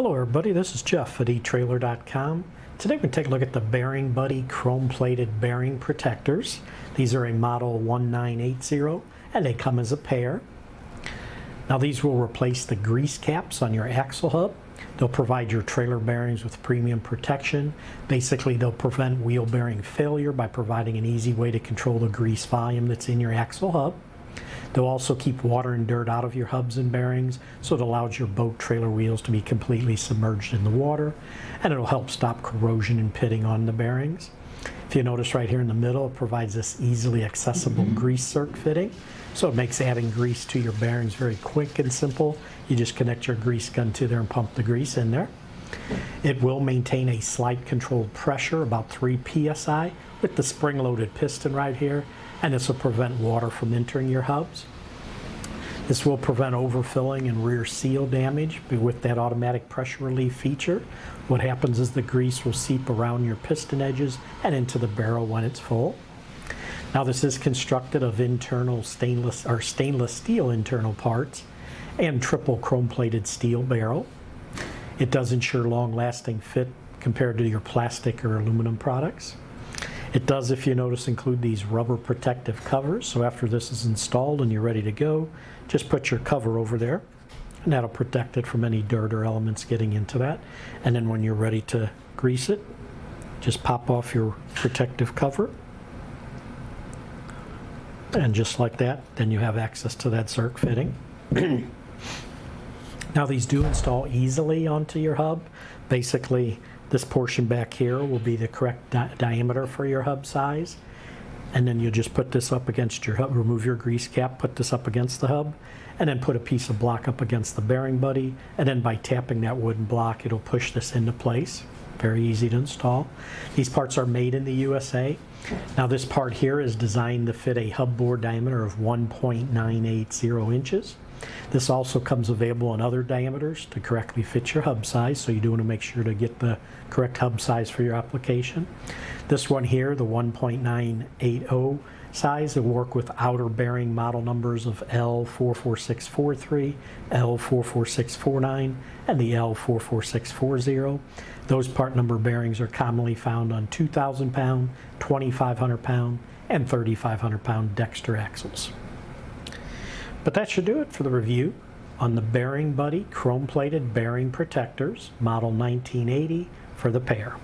Hello everybody, this is Jeff at eTrailer.com. Today we're going to take a look at the Bearing Buddy chrome-plated bearing protectors. These are a Model 1980 and they come as a pair. Now these will replace the grease caps on your axle hub. They'll provide your trailer bearings with premium protection. Basically, they'll prevent wheel bearing failure by providing an easy way to control the grease volume that's in your axle hub. They'll also keep water and dirt out of your hubs and bearings, so it allows your boat trailer wheels to be completely submerged in the water, and it'll help stop corrosion and pitting on the bearings. If you notice right here in the middle, it provides this easily accessible grease circ fitting, so it makes adding grease to your bearings very quick and simple. You just connect your grease gun to there and pump the grease in there. It will maintain a slight controlled pressure, about 3 psi, with the spring-loaded piston right here, and this will prevent water from entering your hubs. This will prevent overfilling and rear seal damage with that automatic pressure relief feature. What happens is the grease will seep around your piston edges and into the barrel when it's full. Now this is constructed of internal stainless steel internal parts and triple chrome-plated steel barrel. It does ensure long-lasting fit compared to your plastic or aluminum products. It does, if you notice, include these rubber protective covers, so after this is installed and you're ready to go, just put your cover over there, and that'll protect it from any dirt or elements getting into that. And then when you're ready to grease it, just pop off your protective cover. And just like that, then you have access to that circ fitting. Now these do install easily onto your hub. Basically, this portion back here will be the correct diameter for your hub size. And then you'll just put this up against your hub, remove your grease cap, put this up against the hub, and then put a piece of block up against the Bearing Buddy. And then by tapping that wooden block, it'll push this into place. Very easy to install. These parts are made in the USA. Now this part here is designed to fit a hub bore diameter of 1.980 inches. This also comes available in other diameters to correctly fit your hub size, so you do want to make sure to get the correct hub size for your application. This one here, the 1.980 size, will work with outer bearing model numbers of L44643, L44649, and the L44640. Those part number bearings are commonly found on 2,000 pound, 2,500 pound, and 3,500 pound Dexter axles. But that should do it for the review on the Bearing Buddy chrome-plated bearing protectors, Model 1980 for the pair.